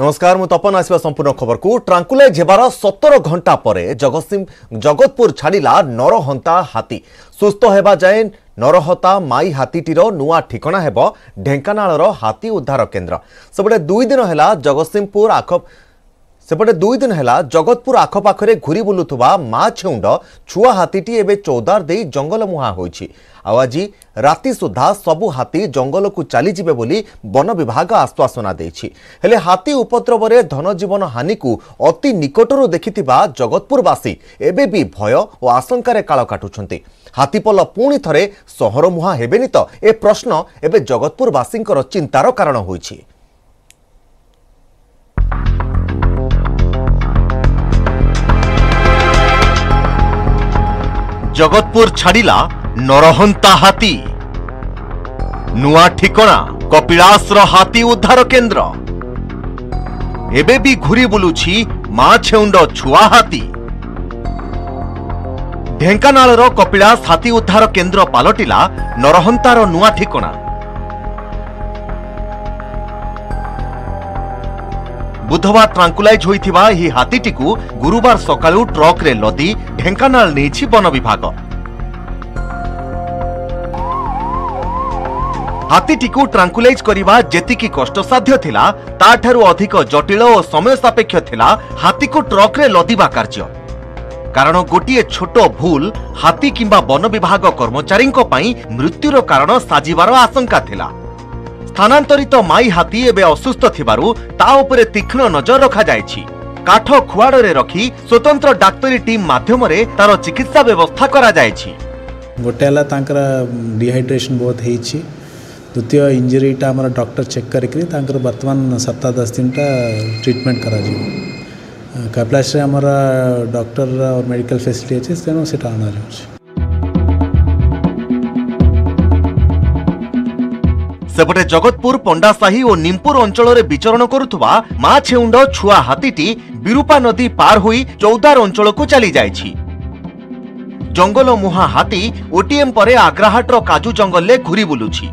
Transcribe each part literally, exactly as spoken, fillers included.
नमस्कार मु तपन आसिबा संपूर्ण खबर को ट्रांकुले झेबार सत्रह घंटा पर जगतपुर छाड़िला नरहंता हाथी सुस्थ हेबा जाए नरहंता माई हाथीटीर नुआ ठिकणा हेब ढेंकानालर हाथी उद्धार केन्द्र सेपटे दुई दिन है जगतसिंहपुर आख सेपटे दुई दिन है जगतपुर आखपाखे घूरी बुलुवा माँ छेउंड छुआ हाथीटी एवं चौदार दे जंगल मुहां आज राति सुधा सबू हाथी जंगल को चलीजे बोली वन विभाग आश्वासना देछि। हाथी उपद्रव रे धनजीवन हानि को अति निकटरू देखिथिबा जगतपुरवासी एबे भी भय और आशंकार काल काटुछन्ति। हाथीपल पुणी थरे शहर मुहां हेबेनी तो ए प्रश्न एबे जगतपुरवासी चिंतार कारण होइछि। जगतपुर छाड़िला नरहंता हाथी नुआ ठिकणा कपिलास हाथी उद्धार केंद्र एबे भी घूरी बुलुछि माँ छेउंड छुआ हाथी ढेंकानालर कपिलास हाथी उद्धार केंद्र पालटिला नरहंतार नुआ ठिकणा। बुधवार ट्रांकुलाइज होइथिबा ही हाथीटीकु गुरुवार सकाळु ट्रक रे लदी ढेंकानाल नेछि वन विभाग। हाथीटीकु ट्रांकुलाइज करिबा जेतिकी कष्टसाध्य थिला ताठारु अधिक जटिल और समय सापेक्ष थिला हाथीको ट्रक रे लदिबा कार्य। कारण गोटिए छोट भूल हाथी किंबा वन विभाग कर्मचारींको पई मृत्युर कारण साजिबार आशंका थिला। स्थानांतरित माई हाथी एबे असुस्थ थिबारु ता उपरे तीक्ष्ण नजर रखा जायछि। काठ खुआडरे रखी स्वतंत्र डाक्टरी टीम माध्यमरे तार चिकित्सा व्यवस्था करा जायछि। गोटेला तांकर डिहाइड्रेशन बहुत हेछि, द्वितीय इंजरीटा आम डॉक्टर चेक करके बर्तमान सप्ताह दस दिन टा ट्रिटमेंट करा कैप्लास डॉक्टर और मेडिकल फैसिलिटी अच्छे से आना सेपटे जगतपुर पंडासाही और निमपुर अंचल में विचरण करुवा माँ छेउंड छुआ हाथीटी बिरूपा नदी पार हुई चौदार अंचल को चली जाइछि। जंगल मुहां हाथी ओटीएम पर आग्राहाटर काजू जंगल घूरी बुलुछि।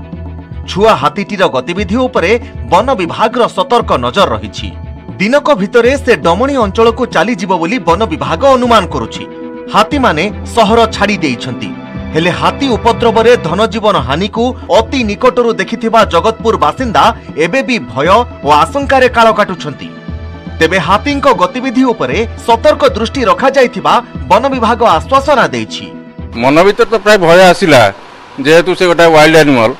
छुआ हाथीटीर गतिविधि उपरे वन विभाग रो सतर्क नजर रही। दिनक भितरे से डमणी अंचल को चलीजिब बोली वन विभाग अनुमान करुछि। हाथी माने सहर छाड़ी देइछन्ति, हेले हाथी उपद्रव रे धनजीवन हानि को अति निकटरू देखिथिबा जगतपुर बासिंदा एबे भी भय और आशंकार काल काटुछन्ति। तेबे हाथी गतिविधि उपरे सतर्क दृष्टि रखा जाइथिबा वन विभाग आश्वासना देछि। मन भीतर तो प्राय भय आसिला जेहेतु से गोटा वाइल्ड एनिमल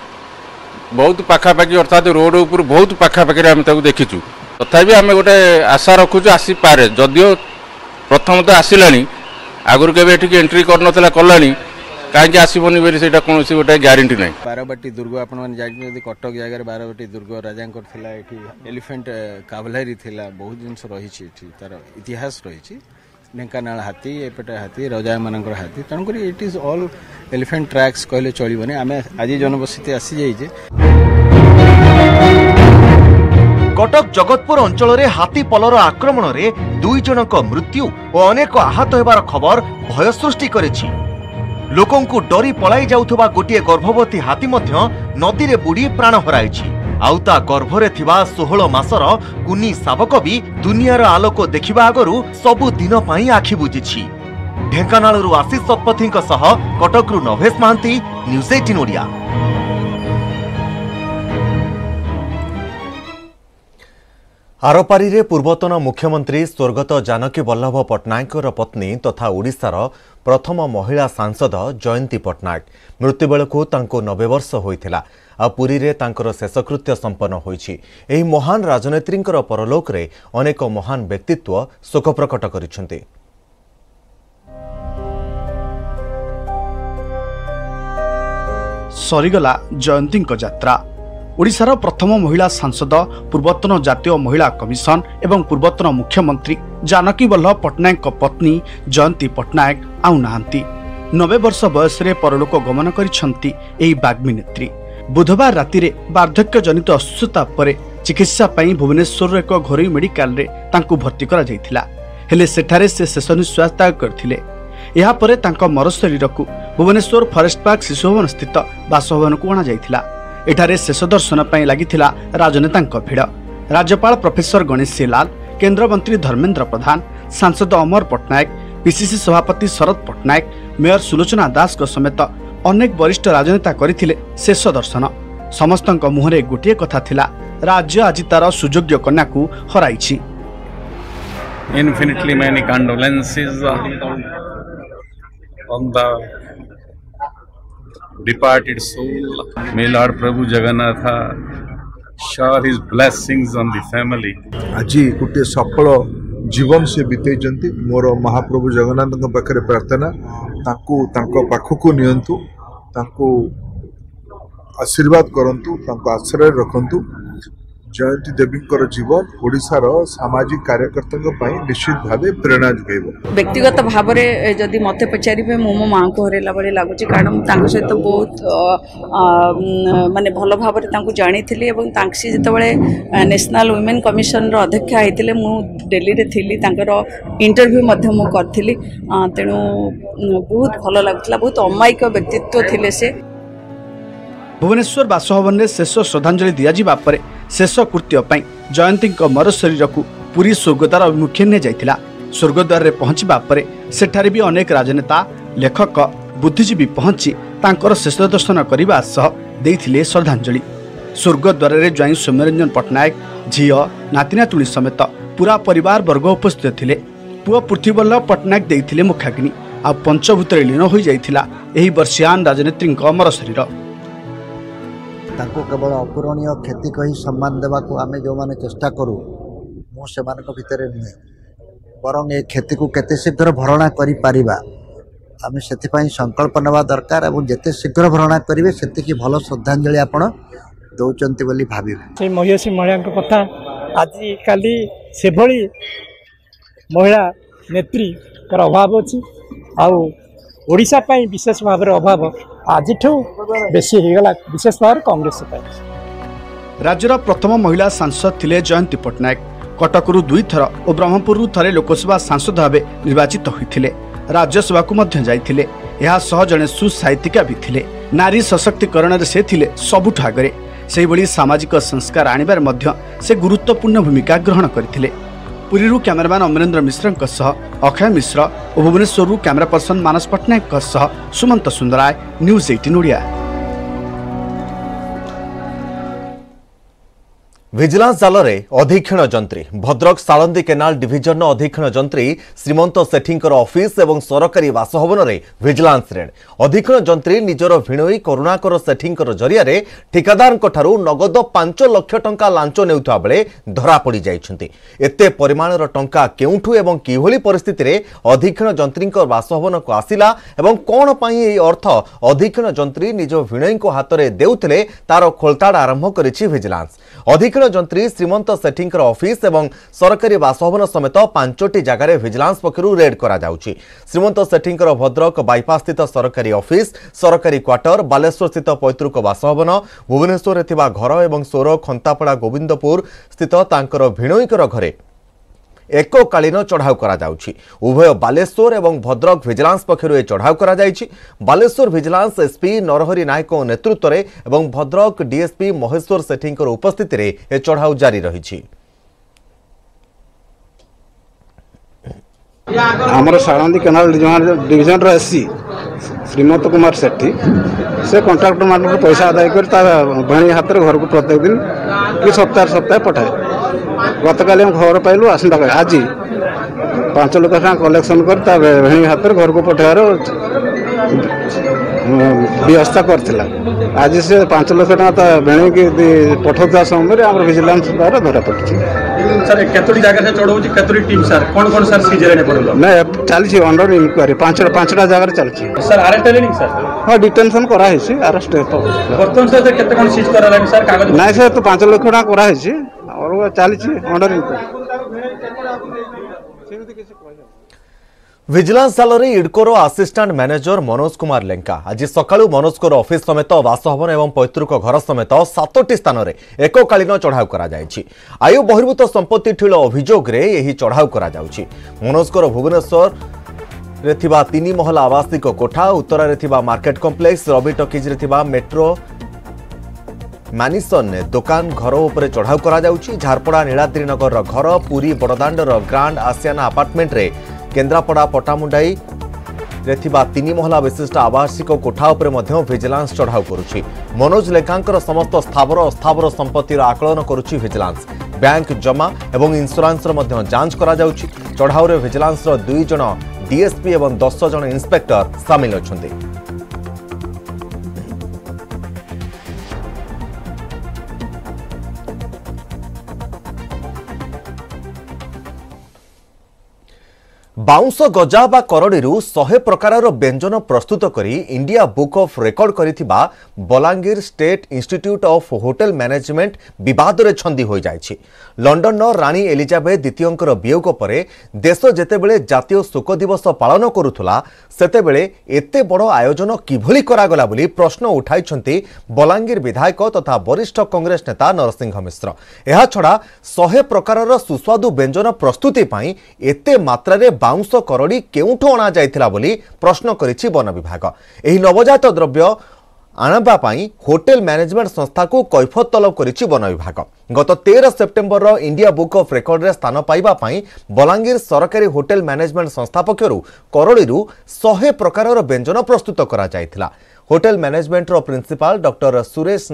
बहुत पाखापाखि अर्थात रोड उपर बहुत पाखापाखि आम देखीचु तथापि आम गोटे आशा रखुच आसी पारे जदियो प्रथम तो आसला आगुरी के एंट्री कर ना कला कहीं आसबनी कौन गोटे ग्यारंटी ना। बारवाटी दुर्ग आप कटक जगह बारवाटी दुर्ग राजा एलिफेंट कावलारी बहुत जिनस रही तार इतिहास रही ढेंकानाल हाथी एपटे हाथी रजा मान हाथी तेणुक it is all elephant tracks कहले चलबनी आम आज जनबस्ती आसी जाइए। कटक जगतपुर अंचल में हाथी पलर आक्रमण में दुई जनक मृत्यु और अनेक आहत होबार खबर भय सृष्टि करिछि। लोकंकु डरी पलाई जाउथबा गोटे गर्भवती हाथी मध्य नदी रे बुड़ी प्राण हराइछि। आउता गर्भरे थिबा सोहल मासर कुनी सावक भी दुनियार आलोक देखिबा आगरु सबु दिन पई आखि बुझिछि। ढेंकानालरु आशीष सतपथीक सह कटकरु नभेश महांती, न्यूज अठारह ओडिया। आरपारी रे पूर्वतन मुख्यमंत्री स्वर्गत जानकी वल्लभ पट्टनायकर पत्नी तथा ओडिशार प्रथम महिला सांसद जयंती पट्टनायक मृत्यु बेलकू तांको नब्बे वर्ष होइथिला। आ पुरी रे तांकर शेषकृत्य संपन्न होइछि। एही महान राजनेत्रींकर परलोक रे अनेक महान व्यक्तित्व शोक प्रकट करिसथि। सरीगला जयंतीक यात्रा। ओडिशार प्रथम महिला सांसद पूर्वतन जातीय महिला कमिशन एवं पूर्वतन मुख्यमंत्री जानकी वल्लभ पट्टनायक पत्नी जयंती पट्टनायक आउ नाहंती। नब्बे वर्ष बयस रे परलोक गमन करिसंती। एही बाग्मी नेत्री बुधवार राति रे वार्धक्य जनित अस्वस्थता परे चिकित्सा पई भुवनेश्वर रे एक घरोई मेडिकल रे तांकु भर्ती करा जायतिला, हेले सेठारे से शेष निश्वास त्याग करथिले। एहा परे तांका मरशरीर को भुवनेश्वर फॉरेस्ट पार्क शिशु भवन स्थित बासभवन को अणा जायतिला। एठारे शेष दर्शन लगी राजनेता भिड़ राज्यपाल प्रोफेसर गणेश सी लाल, केंद्र मंत्री धर्मेंद्र प्रधान, सांसद अमर पट्टनायक, पीसीसी सभापति शरद पट्टनायक, मेयर सुलोचना दास समेत अनेक वरिष्ठ राजनेता करथिले शेष दर्शन। समस्त मुहरे गोटे कथा थिला, राज्य आज तार सुयोग्य कन्या को हराइछि। Infinitely many condolences on the departed soul. May Lord Prabhu Jagannatha shower his blessings on the family. आजी गुटे सफल जीवन से बीते जंती मोर महाप्रभु जगन्नाथ पाखे प्रार्थना, ताकू तांको पाखकू नियंतु, ताकू आशीर्वाद करंतु, तांको आश्रय रखंतु। जयंती देवी जीवन ओडिशार सामाजिक कार्यकर्ता निश्चित भाव प्रेरणा जोगेब। व्यक्तिगत भाव में जदि मत पचारे मु मो माँ को हरला भाई लगुच, कारण सहित बहुत मानने भल भाव जानी सी जिते नेशनल वुमेन कमिशन अध्यक्षा होते मुझे दिल्ली इंटरव्यू करी, तेणु बहुत भल लगुला। बहुत अमायिक व्यक्तित्व थे से। भुवनेश्वर बासभवन में शेष श्रद्धांजलि दि जावा पर शेष कृत्य जयंती मर शरीर को पूरी स्वर्गद्वार अभिमुखे ने जाता। स्वर्गद्वार में पहुंचा पर सेठारे भी अनेक राजनेता, लेखक, बुद्धिजीवी पहुंची तांकर शेष दर्शन करने सह श्रद्धांजलि। स्वर्गद्वार में ज्वाई सौम्यरंजन पट्टनायक, झीओ नातिनातुणी समेत पूरा परिवार वर्ग उपस्थित थे। पुओ पृथ्वीवल्लभ पट्टनायक देते मुखाग्नि आ पंचभूत लीन हो जाता बर्षियान राजनेत्री मर शरीर। ताको केवल अपूरणीय क्षति को ही सम्मान देवा को आमे जो माने चेष्टा करूँ मुझे भितर नुहे, बरंग ये क्षति को केते शीघ्र भरणा करी पारिबा आमे से संकल्प नवा दरकार। और जिते शीघ्र भरणा करेंगे सेति की भल श्रद्धांजलि आपण दौरान बोली भावे। से महिषी महिला कथा आज काली से भली महिला नेत्री अभाव अच्छी, आउ ओडिशा पाई विशेष भाव अभाव आज बेसी होगा, विशेष भाव कांग्रेस। राज्यर प्रथम महिला सांसद थिले जयंती पट्टनायक। कटकरू दुई थर और ब्रह्मपुरु थरे लोकसभा सांसद भाव निर्वाचित होते। राज्यसभा को जड़े सुसाहितिका भी थिले। नारी सशक्तिकरण से थिले सबुठ आगे, से सामाजिक संस्कार आनिबार मध्य से गुरुत्वपूर्ण भूमिका ग्रहण करथिले। पुरीरू कैमेरामैन अमरेन्द्र मिश्रंक सह अक्षय मिश्र और भुवनेश्वरु कैमेरा पर्सन मानस पट्टनायक सह सुमंत सुंदराय, न्यूज अठारह ओडिया। विजिलेंस जाल में अधीक्षण जंत्री भद्रक सालंदी केनाल डिविजन अधीक्षण जंत्री श्रीमंत सेठींकर ऑफिस एवं सरकारी बासभवन में विजिलेंस रेड। अधीक्षण जंत्री निजर भिणोई करुणाकर सेठींकर जरिया ठिकादार नगद पांच लाख टंका लांच नेउथा बेले धरा पड़ी जाइछन्ति। एते परिमाणर टंका केउठु एवं किहोली परिस्थिति रे अधीक्षण जंत्रींकर बासभवन को आसिला एवं कोन पई एई अर्थ अधीक्षण जंत्री निज भिणोई को हाथ में देउथिले तार खोलताड़ आरंभ करिछि विजिलेंस। जंत्री श्रीमंत सेठींकर ऑफिस एवं सरकारी बासभवन समेत पांचटी जगार विजिलेंस पक्षरु रेड करा जाउछि। श्रीमंत सेठींकर भद्रक बाईपास स्थित सरकारी ऑफिस, सरकारी क्वार्टर, बालेश्वर स्थित पैतृक बासभवन, भुवनेश्वर रे थिबा घर एवं सोर खंतापड़ा गोविंदपुर स्थित तांकर भिणोईकर घरे एककालीन चढ़ाऊ करा जाउछि। उभय बालेश्वर एवं भद्रक विजिलेंस पक्षर ए चढ़ाऊ करा जाइछि। बालेश्वर विजिलेंस एसपी नरहरि नायक नेतृत्व रे एवं भद्रक डीएसपी महेश्वर सेठींकर उपस्थिति रे ए चढ़ाऊ जारी रहिछि। हमर सालंदी केनाल डिवीजन रे एससी श्रीमंत कुमार सेठी से कॉन्ट्रैक्टर मानकर पैसा आदाय कर भाई हाथ घर को प्रत्येक दिन कि सप्ताह सप्ताह पठाए। गत काली खबर पाइलु आसंता आज पांच लाख टाइम कलेक्शन कर भेणी हाथ घर को पठाइबार व्यवस्था करथिला। आज से पांच लाख टाइम भेणी की पठाउता समय आम विजिलेंस द्वारा धरा पड़ी। सर केतोडी जागा से चढ़ौची केतोडी टीम सर कौन कौन सर सीजरेने पड़लो ना चलछि अंडर इंक्वायरी पांच पांचटा जागा चलछि सर। अरेस्ट लेलिंग सर हां डिटेंशन करा हेछि अरेस्ट वर्तमान सर केते कोन सीज करा लागि सर कागज नाही सर तो पांच लाख टाइम करा हेछि और चालीची ऑर्डर इनको। विजिलेंस सालरे इडकोर असिस्टेंट मैनेजर मनोज कुमार लेंका आज सकाळू मनोजकोर ऑफिस समेत बासभवन एवं पैतृक घर समेत सातोटी स्थान में एककालीन चढ़ाऊ करा जायछि। आयु बहिर्भूत संपत्ति ठिल अभियोग रे एही चढ़ाऊ करा जाउछि। मनोजकोर भुवनेश्वर रे थिबा तीन महला आवासिक कोठा, उत्तरा रे थिबा मार्केट कॉम्प्लेक्स, रवि टकीज रे थिबा मेट्रो मानिसन दोकान घर उपर चढ़ाऊ करा जाउछि। झारपड़ा नीलाद्री नगर घर पुरी बड़दाण्डर ग्रांड आसियाना अपार्टमेंट रे केन्द्रापड़ा पटामुंडाई तीन महला विशिष्ट आवासिक कोठा उपरे विजिलेंस चढ़ाऊ करुछि। मनोज लेखांकर समस्त स्थावर अस्थावर संपत्तिर आकलन करुछि विजिलेंस। बैंक जमा एवं इंश्योरेंसर मध्य जांच करा जाउछि। चढ़ाऊ रे विजिलेंसर दुई जन डीएसपी एवं दस जन इंस्पेक्टर सामिल अछन्ते। बाउंस गजा बा करडीरू सौ प्रकार व्यंजन प्रस्तुत करी इंडिया बुक ऑफ रेकॉर्ड करिथिबा Balangir state institute of hotel management विवाद रे छंदी होई जायछि। लंडन रो रानी एलिजाबेथ द्वितीयंकर वियोग परे देश जेतेबेले जातीय शोक दिवस पालन करुथुला सेतेबेले एते बड़ आयोजन किभली करागला बोली प्रश्न उठाइछन्ती बलांगीर विधायक तथा वरिष्ठ कांग्रेस नेता नरसिंह मिश्र। एहा छडा सौ प्रकार सुस्वादु व्यंजन प्रस्तुति पई एते मात्रा रे बाउंस करडी केउठो अणा जायतिला बोली प्रश्न करिछि वन विभाग। एही नवजात द्रव्य आनबा पई होटेल मैनेजमेंट संस्था को कैफत तलब करिछि वन विभाग। गत तेरह September India book of record रे स्थान पाइबा पई बलांगीर सरकारी होटेल मैनेजमेंट संस्था पक्षरु करडीरू सौ प्रकारर व्यंजन प्रस्तुत करा जायतिला। होटेल मैनेजमेंट रो प्रिंसिपल डॉक्टर सुरेश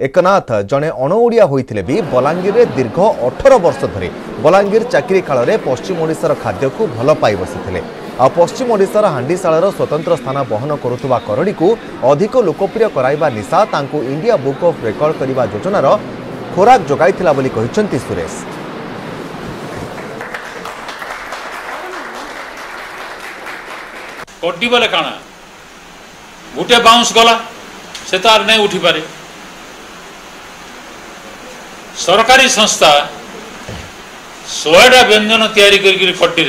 एकनाथ जणे अणओडिया होइथिले भी बलांगीर रे दीर्घ अठारह वर्ष धरे बलांगीर चाकरी काल रे पश्चिम ओडिशार खाद्य को भल पाई बसिथिले। आ पश्चिम ओडिशार हांडीशालार स्वतंत्र स्थान बहन करुवा करडी को अधिक लोकप्रिय कराइबा निशा तांकु इंडिया बुक ऑफ रेकॉर्ड करिबा योजनार खोराक जोगाइथिला बोली कहिसंती सुरेश। कोटी बोले काना गुटे बाउंस गला से तार नै उठी पारे। सरकारी संस्था सौटा व्यंजन तैयारी करी फटी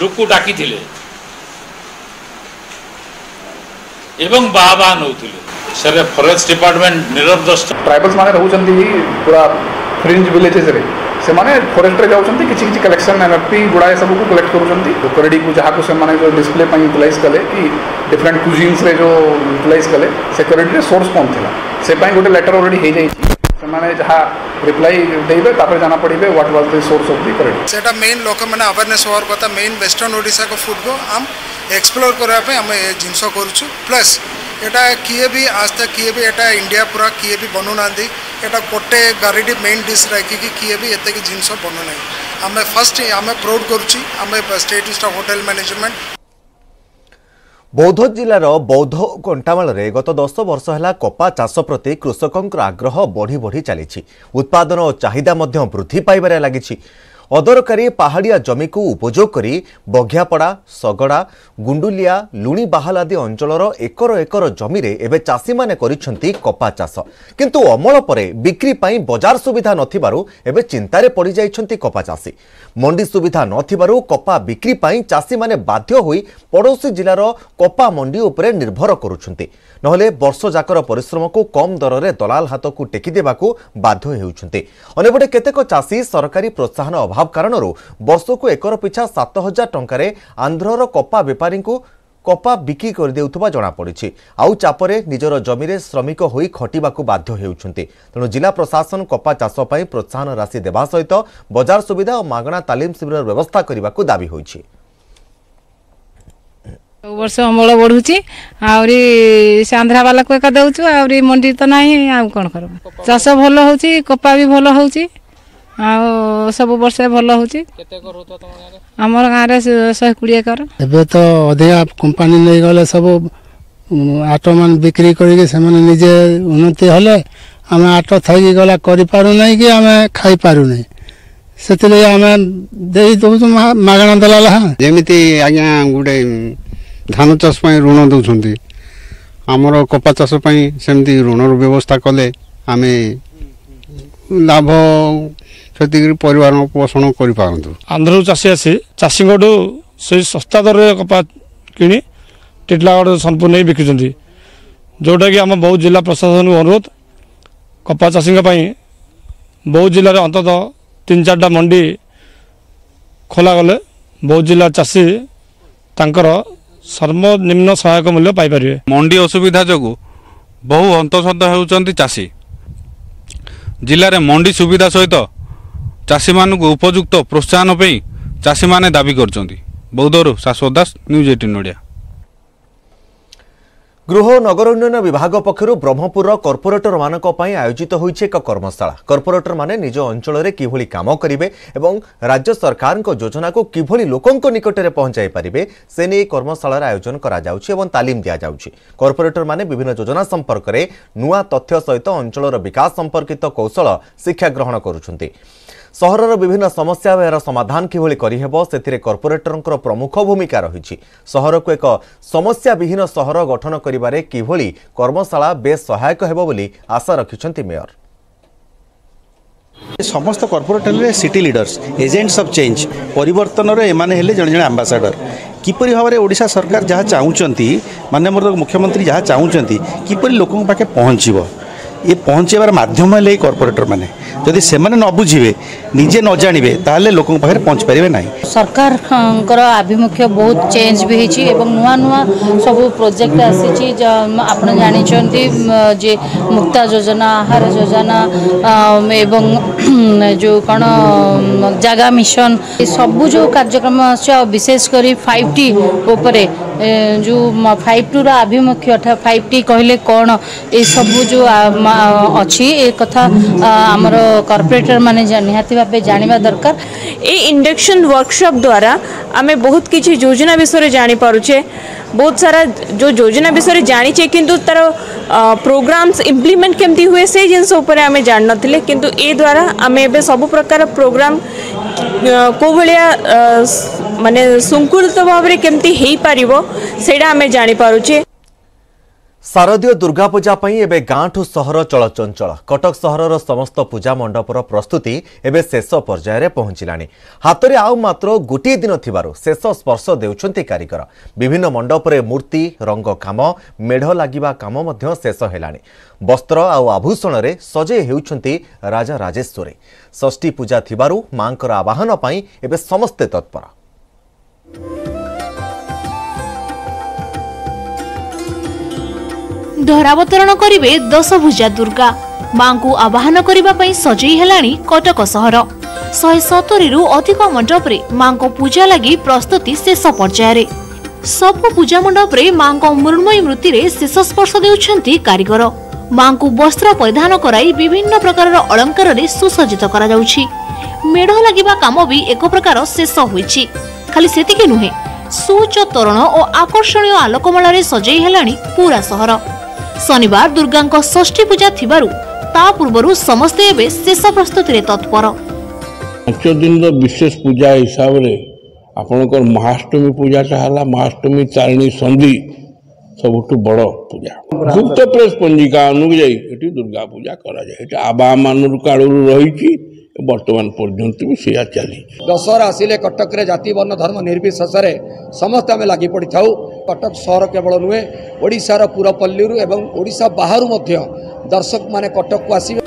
लोक को डाकी एवं बाहा बाहा नौले सर। फॉरेस्ट डिपार्टमेंट निरवदस्त ट्राइबल्स माने रहुचंती पूरा फ्रिंज विलेजेस रे से माने फॉरेस्ट रे जाउचंती किछि किछि कलेक्शन एनएफपी गुडा सब को कलेक्ट करूचंती करडी को जहा को से माने जो डिस्प्ले पर यूटिलाइज कले कि डिफरेंट कुजिन्स रे जो यूटिलाइज कले से करडी रे सोर्स कौन थिला से पाई गोटे लेटर ऑलरेडी हे जाई से माने जहा रिप्लाई देबे तापर जाना पड़ीबे what was the source of the करडी सेटा मेन लोक माने अवेयरनेस होर कथा मेन वेस्टर्न ओडिसा को फूड को हम एक्सप्लोर करा पे हम ए जिंस करूछु। प्लस एटा किए भी आज तक किए भी एटा इंडिया पूरा किए भी बनु नांदी एटा कोटे गारेडी मेन डिश राखी कि किए भी एते के जिंस बनु नै हम फर्स्ट हम प्राउड करूची हम स्टेट स्टाफ होटल मैनेजमेंट। बौद्ध जिलार बौद्ध कंटामाल रे गत दस वर्ष है कपा चाष प्रति कृषकों आग्रह बढ़ी बढ़ी चली उत्पादन और चाहिदा वृद्धि पाइबार लगी। अदरकारी पहाड़िया जमी को उपयोग करी बघियापड़ा सगड़ा गुंडुलिया लुणीबाहाल आदि अंचलर एकर एकर जमी रे एबे चाषी माने करिसंती कपा चाष किंतु अमल परे बिक्री पाई बाजार सुविधा नथिबारु एबे चिंतारे पड़ी जाइछंती कपा चाषी। मंडी सुविधा नथिबारु कपा बिक्री पाई चाषी माने बाध्य होई पड़ोसी जिलार कपा मंडी उपरे निर्भर करुछंती नहले वर्ष जाकर परिश्रम को कम दर रे दलाल हाथ को टेकी देबाकू बाध्य हेउछंती। अनेपटे केतेक चाषी सरकारी प्रोत्साहन अभाव कारणरू वर्षको एकर पिछा सात हजार टंकारे आंध्रर कपा बेपारी को कपा बिक्री कर देउथबा जणा पड़िछि। आउ चापरे निजर जमी रे श्रमिक होई खटिबाकू बाध्य हेउछन्ते। तेणु जिला प्रशासन कपा चाष पई प्रोत्साहन राशि देबा सहित बाजार सुविधा और मागणा तालीम शिविर व्यवस्था करिबाकू दाबी होइछि। वर्ष अमल बढ़ुची आउरी सांध्रा वाला को का देउछु आउरी मंडी त नाही आउ कोन करब चाष भलो होउची कपा भी भलो होउची आ सब वर्ष भल हो शहे कोड़े एकर एवं तो अधा कंपानी नहीं गले सब आट मान बिक्री करजे उन्नति हेले आम आट थी गला करें कि आम खाई पारना से आम दौच मागणा दलाल हाँ जमी आज्ञा गोटे धान चाषप ऋण दौरान आमर कपा चाषप सेमती ऋणर व्यवस्था कले आम लाभ क्षतिक परिवार पोषण करूँ। आंध्र चाषी आसी चाषी से सस्ता दर में कपा कि टीटलागढ़ सोनपुर नहीं बिकुंट जोटा कि आम बौद्ध जिला प्रशासन को अनुरोध कपा चाषी बौद्ध जिले में अंतत तीन चार्टा मंडी खोला गले बौद्ध जिला चाषी सर्वनिम्न सहायक मूल्य पाई पारे। मंडी असुविधा जो बहु अंतसद होउचंती चासी। जिल्ला रे मंडी सुविधा सहित चासी मानकु उपयुक्त प्रोत्साहन पे चासी माने दाबी करचंती। बौद्धरु शाश्वत दास, न्यूज अठारह ओडिया। गृह नगर उन्नयन विभाग पक्षर ब्रह्मपुर कर्पोरेटर मानक पई आयोजित होईचे एक कर्मशाला। कर्पोरेटर माने निज अंचल रे किभली काम करिवे एवं राज्य सरकार को योजना को किभली लोकन को निकट रे पहुंचाई परिवे से नै कर्मशाला रा आयोजन करा जाउची एवं तालीम दिया जाउची। कर्पोरेटर माने विभिन्न योजना संपर्क रे नुवा तथ्य सहित अंचल रो विकास संपर्कित कौशल शिक्षा ग्रहण करूछन्ते। सहरर विभिन्न समस्या एवं समाधान किभली करिहेब सेथिरे कर्पोरेटरंकर प्रमुख भूमिका रहिछि। सहर को एक समस्या विहीन सहर गठन करिबारे किभली कर्मशाला बेस सहायक हेब बोली आशा रखिछन्ति मेयर। समस्त कर्पोरेटर रे city leaders agents of change परिवर्तन रे माने हेले जण जण एम्बेसडर किपरि भावरे ओडिशा सरकार जहा चाहुचन्ति माने मोर मुख्यमंत्री जहा चाहुचन्ति किपरि लोकक पाके पहुँचीबो ये पहुँचेबार माध्यम है कर्पोरेटर माने जदि से माने न बुझे निजे न जानिबे ताले लोकन पाखे पहुँच पारे ना। सरकार आभिमुख्य बहुत चेंज भी होती नुआ नुआ सब प्रोजेक्ट आसी आप जानते जे मुक्ता योजना आहार योजना एवं जो कौन जगा मिशन सबू जो कार्यक्रम विशेषकर फाइव टी उपर जो फाइव टू आभिमुख्य फाइव टी कहले कौन ये सबू जो अच्छी ये कथा आमर कॉर्पोरेटर माने निहाती भावे जानिबा दरकार। ये इंडक्शन वर्कशॉप द्वारा आमे बहुत किसी योजना विषय जानी पारुचे बहुत सारा जो योजना विषय जानीचे किंतु तार प्रोग्राम्स इम्प्लीमेंट केमती हुए से जिनस उपर आमे जान नथिले किंतु ए द्वारा आमे बे सब प्रकार प्रोग्राम को भलिया माने संकुलित भाव रे केमती हेई पारिबो सेडा आमे जानी पारुचे। शारदीय दुर्गा पूजा पई एबे गांठू सहर चलचंचल। कटक सहरर समस्त पूजा मंडपर प्रस्तुति एबे शेष पर्याय रे पहुंचिलानी। हातरे आउ मात्र गोटे दिन थिबारु शेष स्पर्श देउछन्ते कारीगर। विभिन्न मंडप रे मूर्ति रंग काम मेढ लागिबा काम मध्य शेष हेलानी। वस्त्र आउ आभूषण रे सजे हेउछन्ते राजा राजेश्वरी। षष्ठी पूजा थिबारु मांकर आवाहन पई एबे समस्ते तत्पर। धरावतरण करिवे दशभुजा दुर्गा मांकु आवाहन करिबा पई सजई हेलाणी कटक सहर। एक सौ सत्तर रु अधिक मंडप रे मांको पूजा लागि प्रस्तुति शेष पर्याय रे। सबु पूजा मंडप रे मांको मृण्मयी मूर्ति रे शेष स्पर्श देउछन्ती कारीगर। मांकु वस्त्र परिधान कराई विभिन्न प्रकारर अलंकार रे सुसज्जित करा जाउछि। मेढ लागिबा काम भी एक प्रकार शेष होईछि। खाली सेतिके नुहे सूच तोरण और आकर्षणीय आलोकमाला रे सजई हेलाणी पूरा सहर। शनिवार दुर्गांको षष्ठी पूजा थिबारु ता पूर्वरु समस्त एबे शेष प्रस्तुति रे तत्पर। पांच दिन रो विशेष पूजा हिसाब रे आपनकर महाअष्टमी पूजा चाहला महाअष्टमी चारणी संधि सबठु बड़ पूजा गुप्त प्रेस पंजिका अनुजाई एटी दुर्गा पूजा करा जाय। एटा आबा मानुर काळुरु रहिछि वर्तमान पर्यंत भी सेया चली। दशहरा आसिले कटक रे जाति वर्ण धर्म निर्विशेष रे समस्त आमे लागि पड़ी थाउ। कटक शहर केवल नुहे ओडिशार पुरपल्लीरु एवं ओडिशा बाहरु मध्य दर्शक माने कटक को आसीबे।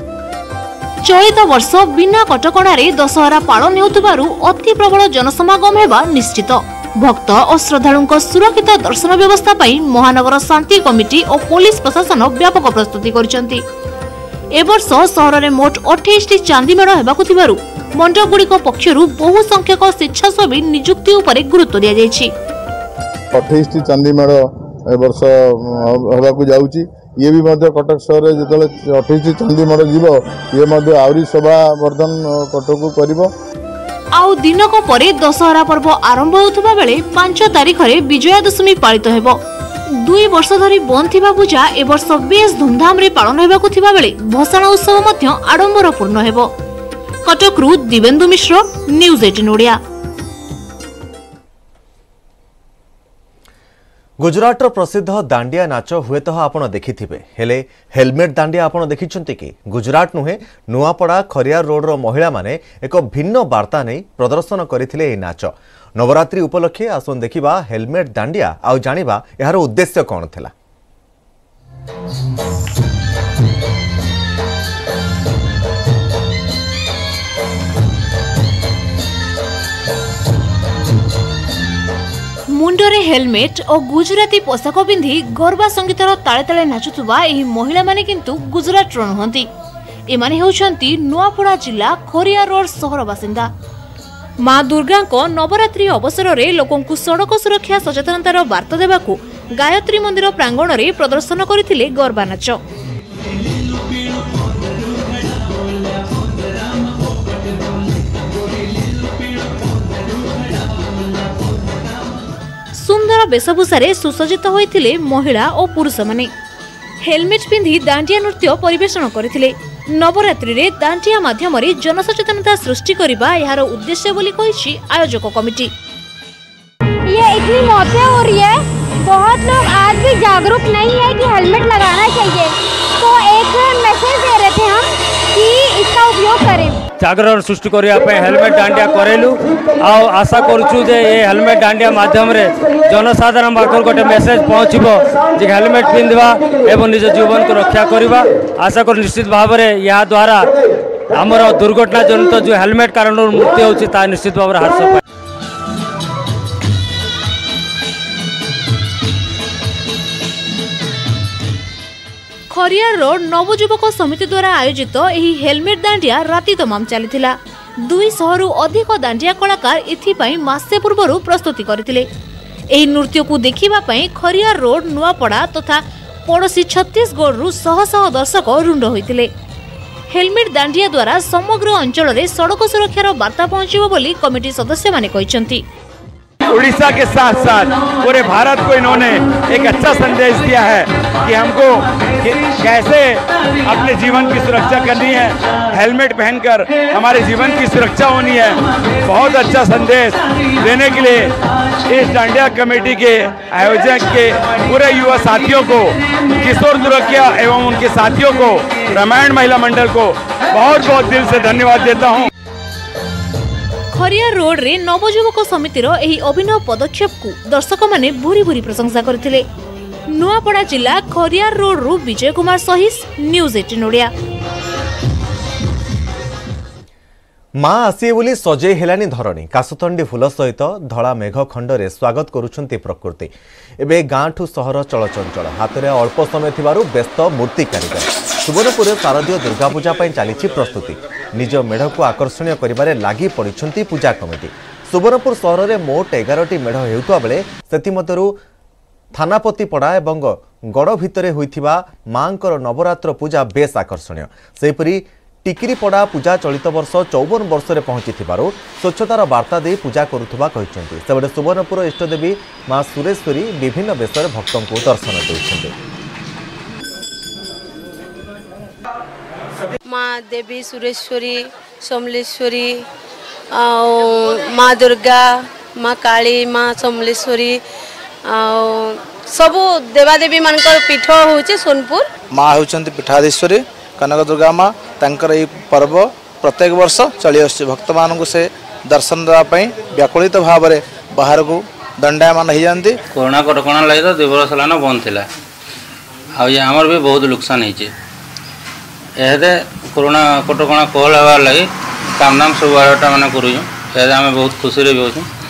चलित वर्ष बिना कटकणारे दशहरा पालन हेतुबारु अति प्रबल जनसमागम हेबा निश्चित। भक्त और श्रद्धालुंक सुरक्षित दर्शन व्यवस्था पई महानगर शांति कमिटी और पुलिस प्रशासन व्यापक प्रस्तुति करचंती। ए वर्ष सहर में मोट अठाईस टी चांदी मेढ हेबाकु थिबारु मंडप गुड़िक पक्षरु बहु संख्यक स्वेच्छासेवी नियुक्ति उपरे गुरुत्व दिया जायछि। अठाईस टी चांदी मेढ ए वर्ष हेबाकु जाउछि। ये भी मध्य कटक शहर रे जेतले अठाईस टी चांदी मेढ जीवो ये मध्य आवरी सभा वर्धन कटक को करबो। आउ दिनक परे दशहरा पर्व आरंभ होतबा बेले पाँच तारिख रे विजया दशमी पालित हेबो। दुई वर्ष धरी बंद थिबा पूजा ए वर्ष बेस धूमधाम रे पालन हेबाकु थिबा बेले भसाण उत्सव मध्य आडंबरपूर्ण हेबो। कटक रु दिवेंदु मिश्र, न्यूज अठारह ओडिया। गुजरात रो प्रसिद्ध दांडिया नाच हुए तो आपण देखिथिबे हेले हेलमेट दांडिया आपण देखिछन्ते कि गुजरात नुहे नुआपड़ा खरियार रोड रो महिला माने एक भिन्न वार्ता नै प्रदर्शन करिथिले ए नाच। नवरात्रि उपलक्षे आसन देखिबा हेलमेट दांडिया आउ जानिबा एहार उद्देश्य कोन थिला। मुंडरे हेलमेट और गुजराती पोशाक पिंधि गरबा संगीतर ताले ताले नाचुवा महिला माने किंतु गुजरात नुहति। एमाने होउछंती नुआपड़ा जिला खोरिया रोड सहर बासिंदा। माँ दुर्गा को नवरात्रि अवसर में लोकंकु सड़क सुरक्षा सचेतनतार बार्ता देवाकू गायत्री मंदिर प्रांगण में प्रदर्शन करथिले गरबा नाच। सुंदर वेशभूषारे सुसज्जित होइथिले महिला और पुरुष माने। हेलमेट पिंधि दांडिया नृत्य परिवेषण करथिले। नवरात्रि रे दांडिया माध्यम रे जनसचेतनता सृष्टि करबा यार उद्देश्य बोली कहिछि आयोजक कमिटी। ये इतनी मौतें हो रही है, बहुत लोग आज भी जागरूक नहीं है कि हेलमेट लगाना चाहिए, तो एक मैसेज दे रहे थे हम कि इसका उपयोग करें। जागरण सृष्टि करबा पे हेलमेट डांडिया करेलु आ आशा करूछु जे ये हेलमेट डांडिया माध्यम रे जनसाधारण बाकर गोटे मैसेज पहुँचबो जे हेलमेट पिंधवा एवं निज जीवन को रक्षा करवा। आशा कर निश्चित भाव में यहाँ द्वारा आमर दुर्घटना जनित जो हेलमेट कारण मृत्यु होउछि ता निश्चित भाव में ह्रास पाए। खोरिया रोड नवजुवक समिति द्वारा आयोजित यही हेलमेट दांडिया राति तमाम चलीथिला। दुई शहरु अधिक दांडिया कलाकार एथिपाई मासे पूर्व प्रस्तुति करथिले। एही नृत्य को देखिबा पई खोरिया रोड नुआपड़ा तथा पड़ोसी छत्तीसगढ़ रु शह शह दर्शक रुंड होइथिले। हेलमेट दांडिया द्वारा समग्र अंचल रे सड़क सुरक्षार वार्ता पहुंचबो बोली कमिटी सदस्य माने कहिसंती। उड़ीसा के साथ साथ पूरे भारत को इन्होंने एक अच्छा संदेश दिया है कि हमको कैसे अपने जीवन की सुरक्षा करनी है, हेलमेट पहनकर हमारे जीवन की सुरक्षा होनी है। बहुत अच्छा संदेश देने के लिए इस डांडिया कमेटी के आयोजक के पूरे युवा साथियों को, किशोर दुरकिया एवं उनके साथियों को, रामायण महिला मंडल को बहुत बहुत दिल से धन्यवाद देता हूँ। खोरिया रोड रे नवजुवक समितिर एही अभिनव पदक्षेप को दर्शक माने भूरी भूरी प्रशंसा करथिले। नुआपड़ा जिला खोरिया रोड रु विजय कुमार सहिस, न्यूज अठारह ओडिया। माँ आसी बोली सजे हेलानी धरणी कासुतंडी फूल सहित धला मेघ खंडरे स्वागत करुछंती प्रकृति। एबे गाँठू सहर चलचंचल हातरे अल्प समय थिबारु व्यस्त मूर्ति कारीगर सुवर्णपुर शारदीय दुर्गा पूजा पई चलीछि प्रस्तुति। निज मेढ़ को आकर्षणीय करिबारे लागी पड़िछंती पूजा कमिटी। सुवर्णपुर सहर में मोट एगारोटी मेढ़ हेउतवा बेले सेतिमतरु थानापतिपड़ा एवं गड़ भितरे होइथिबा मांकर नवरात्र पूजा बेस आकर्षणीय। सेपरी टिकिरीपड़ा पूजा चलित वर्ष चौवन वर्ष में पहुंची स्वच्छतार वार्ता दे पूजा करुवा कहते सेबे। सुवर्णपुर इष्टदेवी माँ सुरेश्वरी विभिन्न बेशर भक्तों को दर्शन देउछंती। माँ देवी सुरेश्वरी, समलेश्वरी, माँ दुर्गा, माँ काली, माँ समलेश्वरी सबु देवादेवी मान पीठ हो सोनपुर। माँ होती पीठाधीश्वरी कनक दुर्गा माँ। तांकर ये पर्व प्रत्येक वर्ष चली आस भक्त मानू से दर्शन देवाई व्याकुलित तो भाव में बाहर को दंडायमान हो जाती। कोरोना कटक लगे दुई बर्ष लाइन बंद थी आमर भी बहुत नुकसान होती। एहदे कोरोना कटक कोहल हवार लगी काम दाम सब आयोटा मैंने करूँ। बहुत खुशी भी हो।